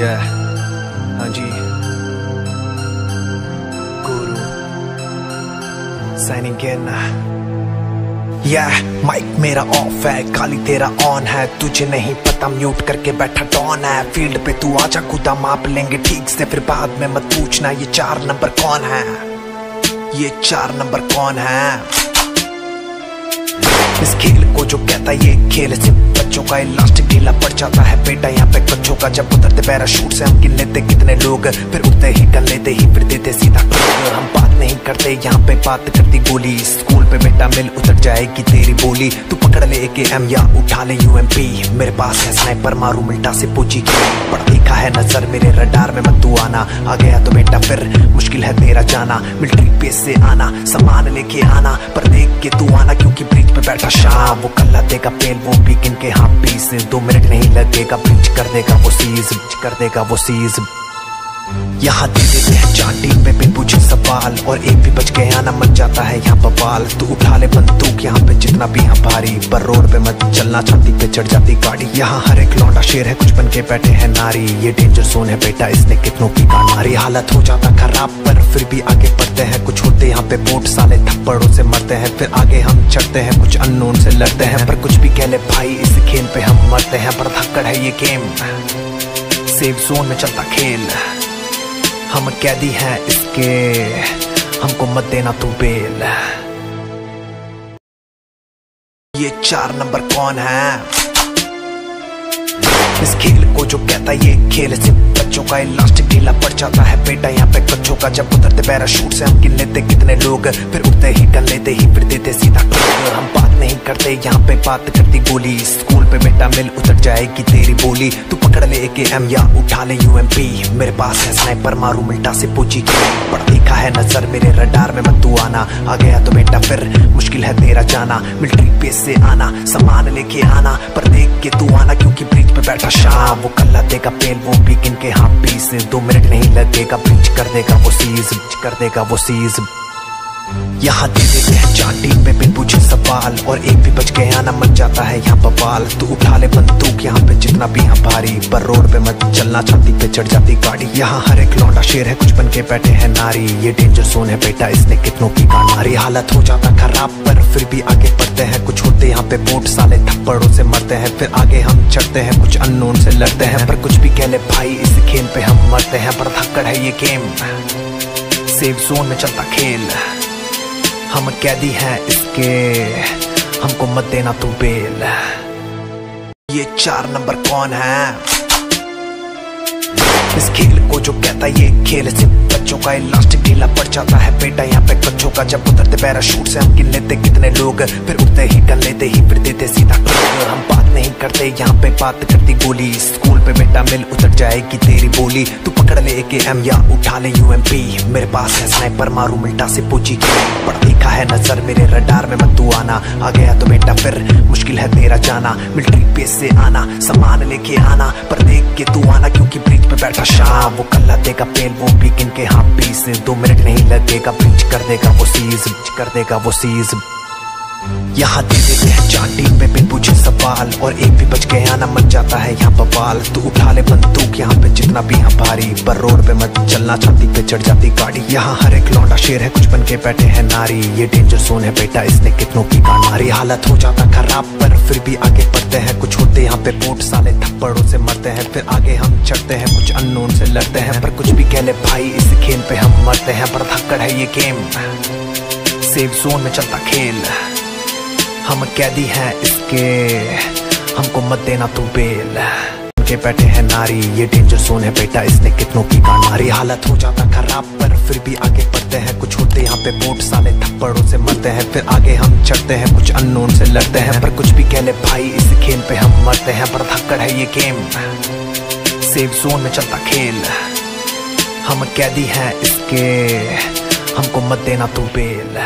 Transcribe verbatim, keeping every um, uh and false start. क्या? हाँ जी, गुरु साइनिंग करना। या माइक मेरा ऑफ है, काली तेरा ऑन है, तुझे नहीं पता म्यूट करके बैठा डॉन है। फील्ड पे तू आजा, कूदा माप लेंगे ठीक से, फिर बाद में मत पूछना ये चार नंबर कौन है, ये चार नंबर कौन है। इस खेल को जो कहता ये खेल, सिर्फ बच्चों का इलास्टिक ढीला पड़ जाता है बेटा यहाँ पे बच्चों का। जब उतरते पैराशूट से हम गिन लेते कितने लोग, फिर उतरते ही कर लेते ही फिर देते सीधा। हम बात नहीं करते यहाँ पे, बात करती गोली। स्कूल पे बेटा मिल उतर जाएगी तेरी बोली। तू पकड़ ले ए के एम या उठा ले यू एम पी। मेरे पास है स्नाइपर, मारू मिल्टा से पूछी पढ़ लिखा है नजर। मेरे रडार में मत तू आना, आ गया तो बेटा फिर मुश्किल है तेरा जाना। मिलिट्री बेस से आना, सामान लेके आना, पर देख के तू आना क्योंकि ब्रिज पे बैठा शाह। वो कल्ला देगा पेल, वो भी गिन के हाँ पीस। दो मिनट नहीं लगेगा, पिंच कर देगा वो सीज, कर देगा वो सीज। यहाँ दे देते हैं चार टीम पे बिन पूछे सवाल, और एक भी बच गया ना मच जाता है यहाँ बवाल। तू उठा ले बंदूक यहाँ पे जितना भी यहाँ भारी, पर रोड पे मत चलना छाती पे चढ़ जाती गाड़ी। यहाँ हर एक लौंडा शेर है, कुछ बन के बैठे हैं नारी। ये डेंजर जोन है बेटा, इसने कितनों की काट मारी। हालत हो जाता खराब पर फिर भी आगे बढ़ते हैं, कुछ होते यहाँ पे बोट साले थप्पड़ों से मरते हैं। फिर आगे हम चढ़ते हैं, कुछ अननोन से लड़ते हैं, पर कुछ भी कह ले भाई इस खेल पे हम मरते हैं। पर धक्कड़ है ये गेम, सेफ जोन में चलता खेल, हम कैदी हैं इसके, हमको मत देना तू बेल। ये चार नंबर कौन है? इस खेल को जो कहता ये खेल, सिर्फ बच्चों का इलास्टिक ढीला पड़ जाता है बेटा यहाँ पे बच्चों का। जब उतरते पैराशूट से हम गिन लेते कितने लोग, फिर उठते ही कर लेते ही फिर देते सीधा। हम बात नहीं करते यहाँ पे, बात करती गोली। स्कूल पे बेटा मिल उतर जाएगी तेरी बोली। तू पकड़ ले ए के एम या उठा ले यू एम पी। मेरे पास है स्नाइपर, मारू मिल्टा से पूछी पढ़ लिखा है नजर। मेरे रडार में मत तू आना, आ गया तो बेटा फिर मुश्किल है तेरा जाना। मिलिट्री बेस से आना, सामान लेके आना, पर देख के तू आना क्योंकि ब्रिज पे बैठा शाह। वो कल्ला देगा पेल, वो भी गिन के हाँ पीस। दो मिनट नहीं लगेगा, पिंच कर देगा वो सीज, कर देगा वो सीज। यहाँ दे देते हैं चार टीम पे बिन पूछे सवाल, और एक भी बच गया ना मच जाता है यहाँ बवाल। तू उठा ले बंदूक यहाँ पे जितना भी यहाँ भारी, पर रोड पे मत चलना छाती पे चढ़ जाती गाड़ी। यहाँ हर एक लौंडा शेर है, कुछ बन के बैठे हैं नारी। ये डेंजर जोन है बेटा, इसने कितनों की काट मारी। हालत हो जाता खराब पर फिर भी आगे बढ़ते हैं, कुछ होते यहाँ पे बोट साले थप्पड़ों से मरते हैं। फिर आगे हम चढ़ते हैं, कुछ अननोन से लड़ते हैं, पर कुछ भी कह ले भाई इस खेल पे हम मरते हैं। पर धक्कड़ है ये गेम, सेफ जोन में चलता खेल, हम कैदी हैं इसके, हमको मत देना तू बेल। ये चार नंबर कौन है? इस खेल को जो कहता ये खेल, सिर्फ बच्चों का इलास्टिक ढीला पड़ जाता है बेटा यहाँ पे बच्चों का। जब उतरते पैराशूट से हम गिन लेते कितने लोग, फिर उठते ही कर लेते ही फिर देते सीधा। हम बात नहीं करते यहाँ पे, बात करती गोली। स्कूल पे बेटा मिल उतर जाएगी तेरी बोली। तू पकड़ ले ए के एम या उठा ले यू एम पी। मेरे पास है स्नाइपर, मारू मिल्टा से पूछी पढ़ लिखा है नजर। मेरे रडार में मत तू आना, आ गया तो बेटा फिर मुश्किल है तेरा जाना। मिलिट्री बेस से आना, सामान लेके आना, पर देख के तू आना क्योंकि ब्रिज पे बैठा शाह। वो कल्ला देगा पेल, वो भी गिन के हाँ पीस। दो मिनट नहीं लगेगा, पिंच कर देगा वो सीज, कर देगा वो सीज। यहाँ दे देते हैं चार टीम पे बिन पूछे सवाल, और एक भी बच गया ना मच जाता है यहाँ बवाल। तू उठा ले बंदूक यहाँ पे जितना भी यहाँ भारी, पर रोड पे मत चलना छाती पे चढ़ जाती गाड़ी। यहाँ हर एक लौंडा शेर है, कुछ बन के बैठे हैं नारी। ये डेंजर जोन है बेटा, इसने कितनों की काट मारी। हालत हो जाता खराब पर फिर भी आगे बढ़ते हैं, कुछ होते यहाँ पे बोट साले थप्पड़ों से मरते हैं। फिर आगे हम चढ़ते हैं, कुछ अननोन से लड़ते हैं, पर कुछ भी कह ले भाई इस खेल पे हम मरते हैं। पर धक्कड़ है ये गेम, सेफ जोन में चलता खेल, हम कैदी हैं इसके, हमको मत देना तू बेल। उनके बैठे हैं नारी, ये डेंजर जोन है बेटा, इसने कितनों की काट मारी। हालत हो जाता खराब पर फिर भी आगे बढ़ते हैं, कुछ होते यहाँ पे बोट साले थप्पड़ों से मरते हैं। फिर आगे हम चढ़ते हैं, कुछ अननोन से लड़ते हैं, पर कुछ भी कह ले भाई इस खेल पे हम मरते हैं। पर धक्कड़ है ये गेम, सेफ जोन में चलता खेल, हम कैदी हैं इसके, हमको मत देना तू बेल।